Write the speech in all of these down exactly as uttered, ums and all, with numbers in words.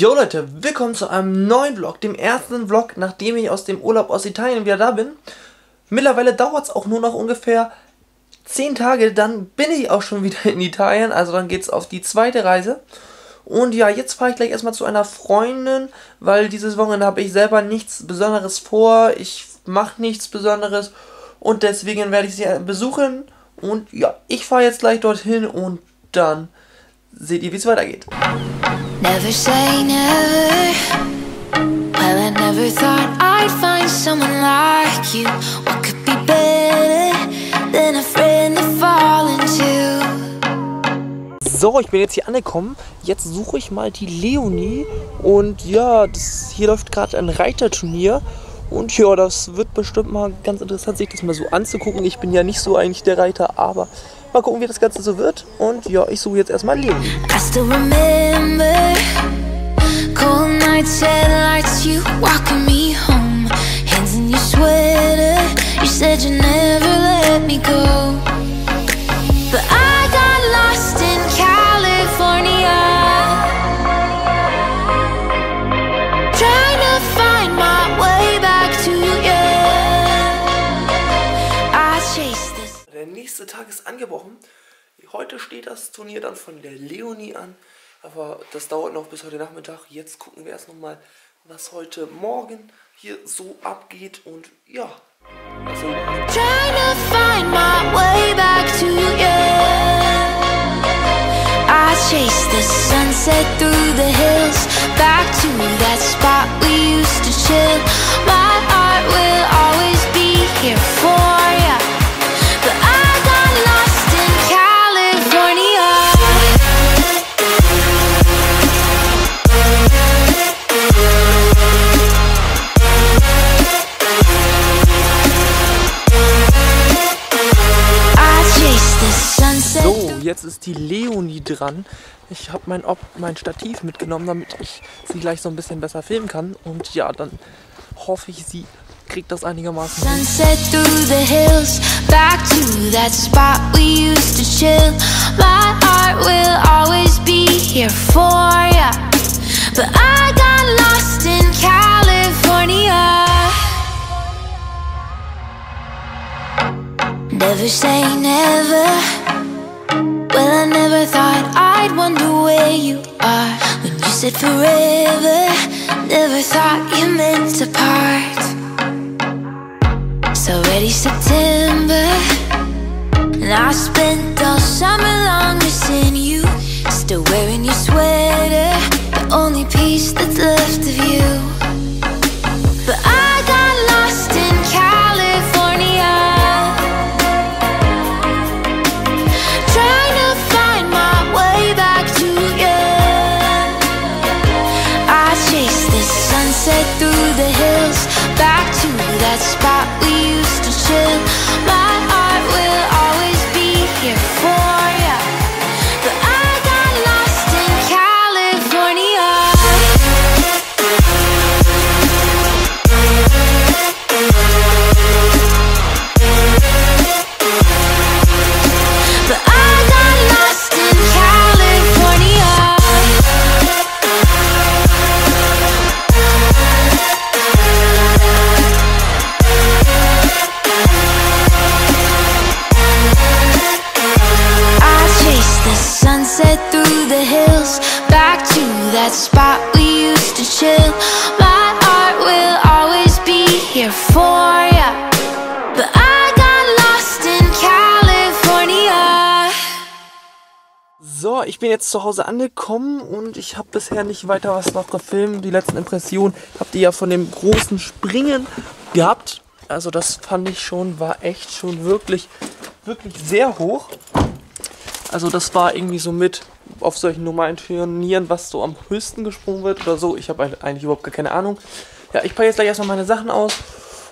Jo Leute, willkommen zu einem neuen Vlog, dem ersten Vlog, nachdem ich aus dem Urlaub aus Italien wieder da bin. Mittlerweile dauert es auch nur noch ungefähr zehn Tage, dann bin ich auch schon wieder in Italien, also dann geht es auf die zweite Reise. Und ja, jetzt fahre ich gleich erstmal zu einer Freundin, weil dieses Wochenende habe ich selber nichts Besonderes vor, ich mache nichts Besonderes und deswegen werde ich sie besuchen. Und ja, ich fahre jetzt gleich dorthin und dann seht ihr, wie es weitergeht. Never say never. Well, I never thought I'd find someone like you. What could be better than a friend to fall into? So, ich bin jetzt hier angekommen. Jetzt suche ich mal die Leonie. Und ja, das, hier läuft gerade ein Reiterturnier. Und ja, das wird bestimmt mal ganz interessant, sich das mal so anzugucken. Ich bin ja nicht so eigentlich der Reiter, aber mal gucken, wie das Ganze so wird. Und ja, ich suche jetzt erstmal Leonie. Der nächste Tag ist angebrochen. Heute steht das Turnier dann von der Leonie an. Aber das dauert noch bis heute Nachmittag. Jetzt gucken wir erst nochmal, was heute Morgen hier so abgeht. Und ja. Also, jetzt ist die Leonie dran. Ich habe mein, mein Stativ mitgenommen, damit ich sie gleich so ein bisschen besser filmen kann. Und ja, dann hoffe ich, sie kriegt das einigermaßen hin. Well, I never thought I'd wonder where you are. When you said forever, never thought you meant to part. It's already September, and I spent all summer long missing you. Still wearing your sweater, the only piece that's left of you. But I got lost in California. So, ich bin jetzt zu Hause angekommen und ich habe bisher nicht weiter was noch gefilmt. Die letzten Impressionen habt ihr ja von dem großen Springen gehabt. Also das fand ich schon, war echt schon wirklich, wirklich sehr hoch. Also das war irgendwie so mit auf solchen normalen Turnieren, was so am höchsten gesprungen wird oder so. Ich habe eigentlich überhaupt gar keine Ahnung. Ja, ich packe jetzt gleich erstmal meine Sachen aus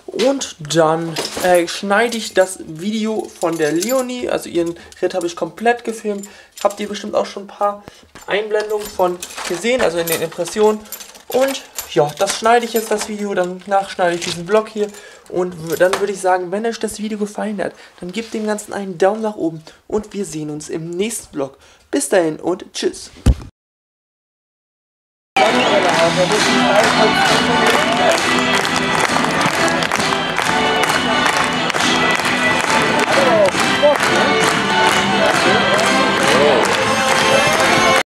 und dann äh, schneide ich das Video von der Leonie. Also ihren Ritt habe ich komplett gefilmt. Habt ihr bestimmt auch schon ein paar Einblendungen von gesehen, also in den Impressionen. Und ja, das schneide ich jetzt, das Video, danach schneide ich diesen Vlog hier. Und dann würde ich sagen, wenn euch das Video gefallen hat, dann gebt dem Ganzen einen Daumen nach oben. Und wir sehen uns im nächsten Vlog. Bis dahin und tschüss. wir müssen